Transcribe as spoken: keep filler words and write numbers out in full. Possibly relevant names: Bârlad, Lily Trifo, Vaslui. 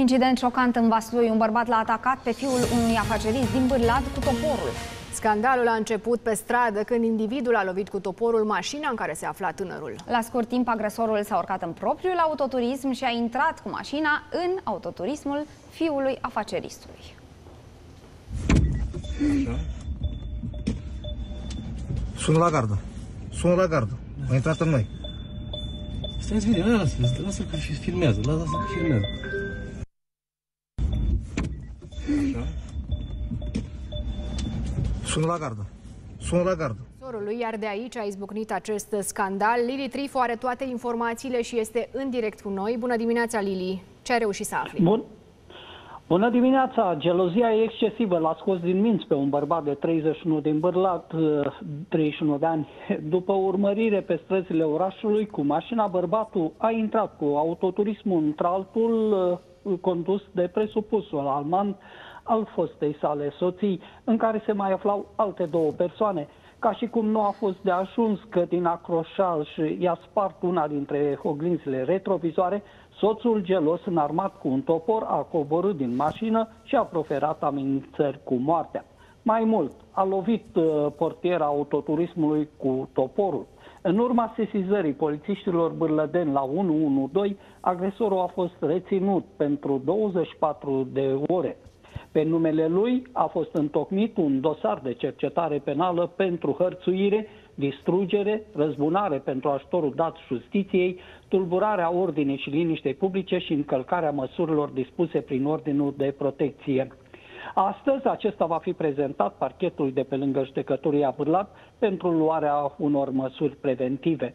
Incident șocant în Vaslui, un bărbat l-a atacat pe fiul unui afacerist din Bârlad cu toporul. Scandalul a început pe stradă când individul a lovit cu toporul mașina în care se afla tânărul. La scurt timp, agresorul s-a urcat în propriul autoturism și a intrat cu mașina în autoturismul fiului afaceristului. Așa. Sună la gardă. Sună la gardă. A intrat în noi. Stai-ți bine, lasă-l că filmează, lasă-l că filmează. Așa. Sună la gardă. Sună la gardă. Iar de aici a izbucnit acest scandal. Lily Trifo are toate informațiile și este în direct cu noi. Bună dimineața, Lily. Ce a reușit să afli? Bun. Bună dimineața! Gelozia e excesivă. L-a scos din minți pe un bărbat de treizeci și unu din Bârlad, treizeci și unu de ani. După urmărire pe străzile orașului cu mașina, bărbatul a intrat cu autoturismul într-altul condus de presupusul alman al fostei sale soții, în care se mai aflau alte două persoane. Ca și cum nu a fost de ajuns că din acroșaj i-a spart una dintre oglinzile retrovizoare, soțul gelos, înarmat cu un topor, a coborât din mașină și a proferat amenințări cu moartea. Mai mult, a lovit portiera autoturismului cu toporul. În urma sesizării polițiștilor bârlădeni la unu unu doi, agresorul a fost reținut pentru douăzeci și patru de ore. Pe numele lui a fost întocmit un dosar de cercetare penală pentru hărțuire, distrugere, răzbunare pentru ajutorul dat justiției, tulburarea ordinei și liniștei publice și încălcarea măsurilor dispuse prin ordinul de protecție. Astăzi acesta va fi prezentat parchetului de pe lângă judecătoria Bârlad pentru luarea unor măsuri preventive.